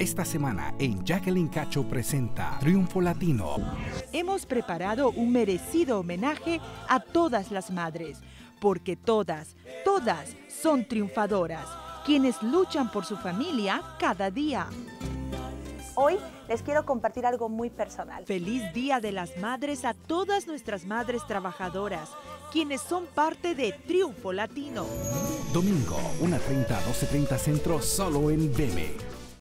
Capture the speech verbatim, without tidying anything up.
Esta semana en Jacqueline Cacho presenta Triunfo Latino. Hemos preparado un merecido homenaje a todas las madres, porque todas, todas son triunfadoras, quienes luchan por su familia cada día. Hoy les quiero compartir algo muy personal. Feliz Día de las Madres a todas nuestras madres trabajadoras, quienes son parte de Triunfo Latino. Domingo, una treinta a doce treinta centro, solo en Vme.